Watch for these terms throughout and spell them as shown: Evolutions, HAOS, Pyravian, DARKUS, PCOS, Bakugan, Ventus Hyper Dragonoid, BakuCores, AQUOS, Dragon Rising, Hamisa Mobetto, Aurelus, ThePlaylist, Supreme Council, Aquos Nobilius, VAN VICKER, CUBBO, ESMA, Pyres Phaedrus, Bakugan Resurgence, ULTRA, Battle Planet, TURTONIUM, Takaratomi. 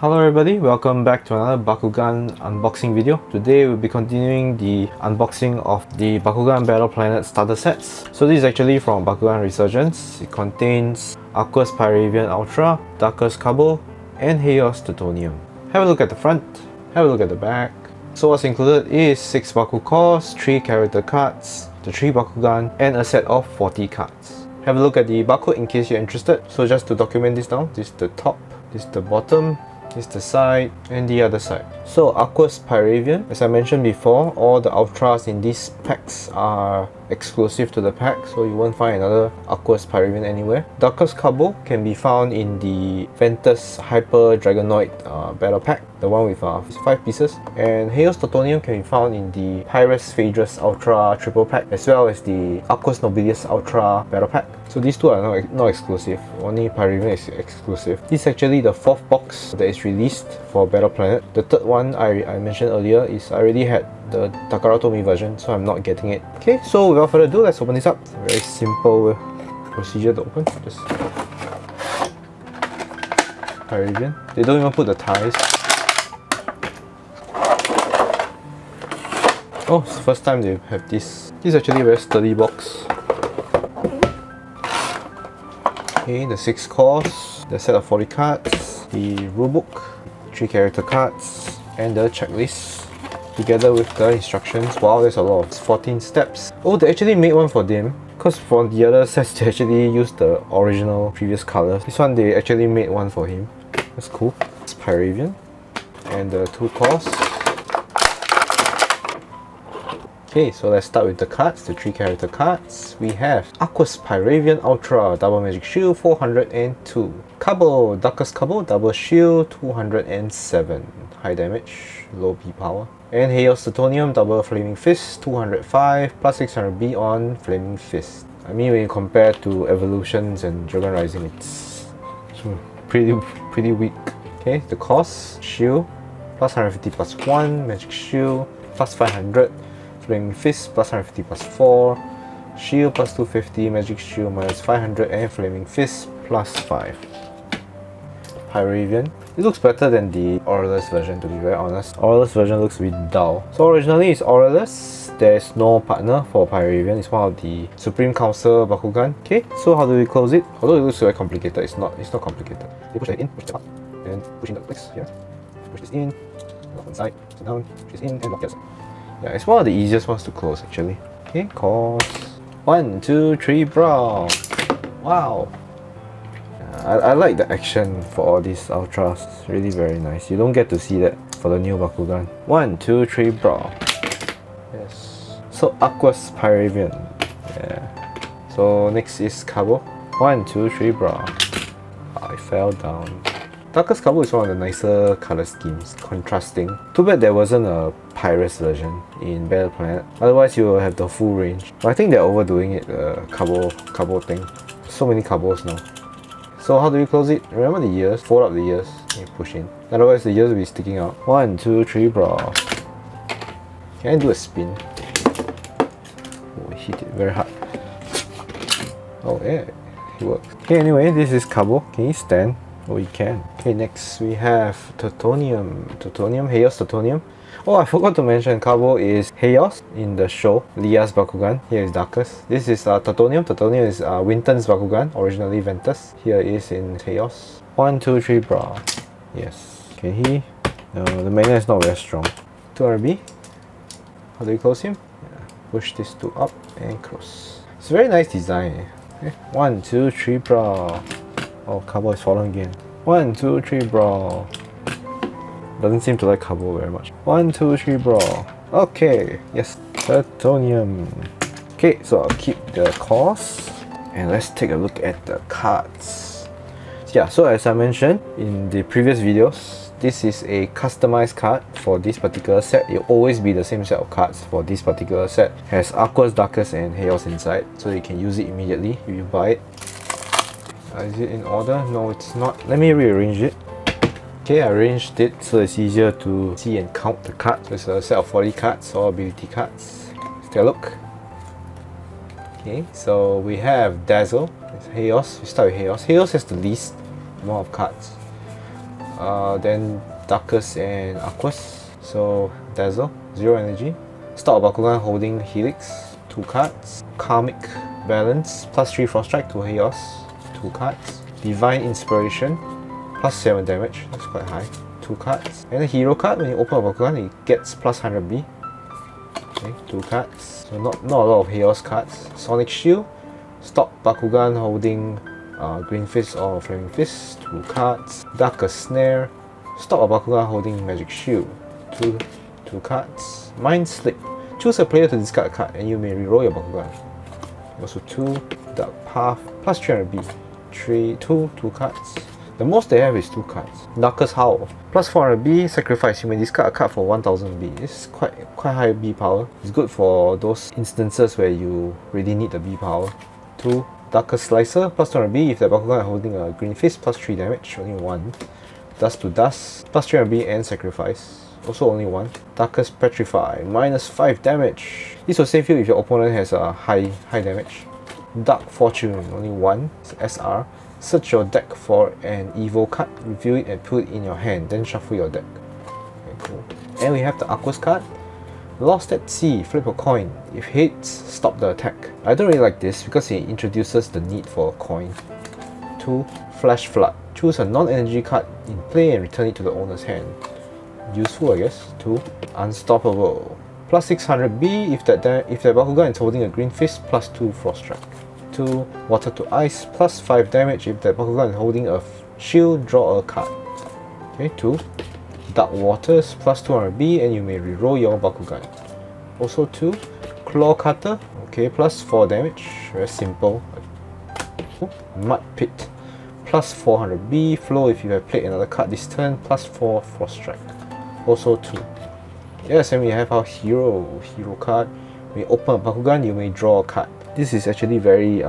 Hello everybody, welcome back to another Bakugan unboxing video. Today we'll be continuing the unboxing of the Bakugan Battle Planet starter sets. So this is actually from Bakugan Resurgence. It contains AQUOS Pyravian ULTRA, DARKUS CUBBO, and HAOS TURTONIUM. Have a look at the front, have a look at the back. So what's included is 6 BakuCores, 3 character cards, the 3 Bakugan, and a set of 40 cards. Have a look at the barcode in case you're interested. So just to document this down, this is the top, this is the bottom, this is the side and the other side. So AQUOS Pyravian, as I mentioned before, all the Ultras in these packs are exclusive to the pack, so you won't find another AQUOS Pyravian anywhere. DARKUS CUBBO can be found in the Ventus Hyper Dragonoid Battle Pack, the one with 5 pieces. And HAOS TURTONIUM can be found in the Pyres Phaedrus Ultra Triple Pack, as well as the Aquos Nobilius Ultra Battle Pack. So these two are not exclusive, only Pyravian is exclusive. This is actually the 4th box that is released for Battle Planet. The 3rd one I mentioned earlier is I already had the Takaratomi version, so I'm not getting it. Okay, so without further ado, let's open this up. Very simple procedure to open. Just Pyravian. They don't even put the ties. Oh, it's the first time they have this. This is actually a very sturdy box. Okay, the 6 cores, the set of 40 cards, the rulebook, 3 character cards, and the checklist, together with the instructions. Wow, there's a lot of 14 steps. Oh, they actually made one for them, because for the other sets they actually used the original previous colors. This one they actually made one for him. That's cool. It's Pyravian and the 2 cores. Okay, so let's start with the cards, the 3 character cards. We have AQUOS Pyravian Ultra Double Magic Shield 402, CUBBO, DARKUS CUBBO Double Shield 207, high damage, low P power. And HAOS TURTONIUM Double Flaming Fist 205 plus 600B on Flaming Fist. I mean, when you compare to Evolutions and Dragon Rising, it's pretty weak. Okay, the cost, Shield plus 150 plus 1, Magic Shield plus 500, Flaming Fist plus 150 plus 4, Shield plus 250, Magic Shield minus 500, and Flaming Fist plus 5. Pyravian. It looks better than the Aurelus version, to be very honest. Aurelus version looks a bit dull. So originally it's Aurelus. There's no partner for Pyravian. It's one of the Supreme Council Bakugan. Okay, so how do we close it? Although it looks very complicated, it's not complicated. You push it in, push it up, and push in the place here. Push this in, lock one side, push it down, push this in, and lock the other side. Yeah, it's one of the easiest ones to close actually. Okay, cause 1, 2, 3, brawl. Wow. I like the action for all these Ultras, it's really very nice. You don't get to see that for the new Bakugan. 1, 2, 3, brawl. Yes. So AQUOS Pyravian. Yeah. So next is CUBBO. 1, 2, 3, brawl. I fell down. DARKUS CUBBO is one of the nicer color schemes, contrasting. Too bad there wasn't a Pyres version in Battle Planet. Otherwise, you will have the full range. But I think they're overdoing it, the CUBBO thing. So many CUBBOs now. So how do you close it? Remember the ears, fold up the ears and you push in. Otherwise the ears will be sticking out. 1, 2, 3, brawl. Can I do a spin? Oh, I hit it very hard. Oh yeah, it works. Okay, anyway, this is CUBBO. Can you stand? Oh, you can. Okay, next we have TURTONIUM. HAOS TURTONIUM. Oh, I forgot to mention CUBBO is HAOS in the show, Lia's Bakugan. Here is DARKUS. This is TURTONIUM. TURTONIUM is Winton's Bakugan, originally Ventus. Here is in HAOS. 1, 2, 3, brawl. Yes. Can he? No, the magnet is not very strong. 2RB. How do you close him? Yeah. Push these two up and close. It's a very nice design. Okay. 1, 2, 3, brawl. Oh, CUBBO is falling again. 1, 2, 3, brawl. Doesn't seem to like CUBBO very much. 1, 2, 3, brawl. Okay, yes, TURTONIUM. Okay, so I'll keep the course and let's take a look at the cards. Yeah, so as I mentioned in the previous videos, this is a customized card for this particular set. It'll always be the same set of cards for this particular set. It has AQUOS, DARKUS, and HAOS inside, so you can use it immediately if you buy it. Is it in order? No, it's not. Let me rearrange it. Okay, I arranged it so it's easier to see and count the cards. There's a set of 40 cards, or ability cards. Let's take a look. Okay, so we have Dazzle. It's HAOS. We start with HAOS. HAOS has the least amount of cards. then Darkus and Aquos. So Dazzle, 0 energy. Start Bakugan holding Helix, 2 cards. Karmic Balance, plus 3 Frost Strike to HAOS, 2 cards. Divine Inspiration, plus 7 damage, that's quite high, 2 cards. And the hero card, when you open a Bakugan, it gets plus 100B. Okay, 2 cards. So not a lot of HAOS cards. Sonic Shield, stop Bakugan holding Green Fist or Flaming Fist, 2 cards. Darker Snare, stop a Bakugan holding Magic Shield, 2 cards. Mind Slip, choose a player to discard a card and you may reroll your Bakugan. Also 2, Dark Path, plus 300B, 2 cards. The most they have is 2 cards. Darkest Howl, plus 400B, sacrifice, you may discard a card for 1000B. This is quite high B power. It's good for those instances where you really need the B power. 2, Darkest Slicer, plus 200B, if the Bakugan is holding a Green Fist, plus 3 damage, only 1. Dust to Dust, plus 300B and sacrifice, also only 1. Darkest Petrify, minus 5 damage. This will save you if your opponent has a high damage. Dark Fortune, only 1, it's SR. Search your deck for an Evo card, reveal it and put it in your hand, then shuffle your deck. Okay, cool. And we have the Aquos card. Lost at Sea, flip a coin. If hits, stop the attack. I don't really like this because it introduces the need for a coin. 2. Flash Flood. Choose a non-energy card in play and return it to the owner's hand. Useful, I guess. 2. Unstoppable. Plus 600B if the Bakugan is holding a Green Fist, plus 2 Frost Strike. 2. Water to Ice, plus 5 damage if the Bakugan is holding a shield, draw a card. Okay, 2. Dark Waters, plus 200B and you may reroll your Bakugan. Also 2. Claw Cutter, okay, plus 4 damage, very simple. Mud Pit, plus 400B, flow if you have played another card this turn, plus 4 Frost Strike. Also 2. Yes, and we have our hero card. When you open a Bakugan, you may draw a card. This is actually very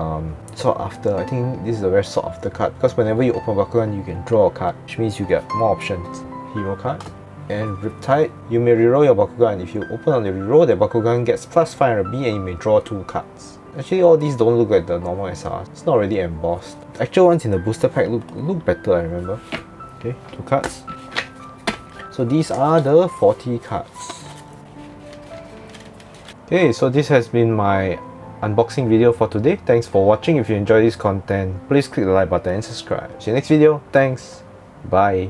sought after. I think this is a very sought after card because whenever you open a Bakugan, you can draw a card, which means you get more options. Hero card. And Riptide, you may reroll your Bakugan. If you open on the reroll, the Bakugan gets plus 500B and you may draw 2 cards. Actually, all these don't look like the normal SR. It's not really embossed. The actual ones in the booster pack look better, I remember. Okay, 2 cards. So these are the 40 cards. Okay, so this has been my unboxing video for today. Thanks for watching. If you enjoy this content, please click the like button and subscribe. See you next video. Thanks. Bye.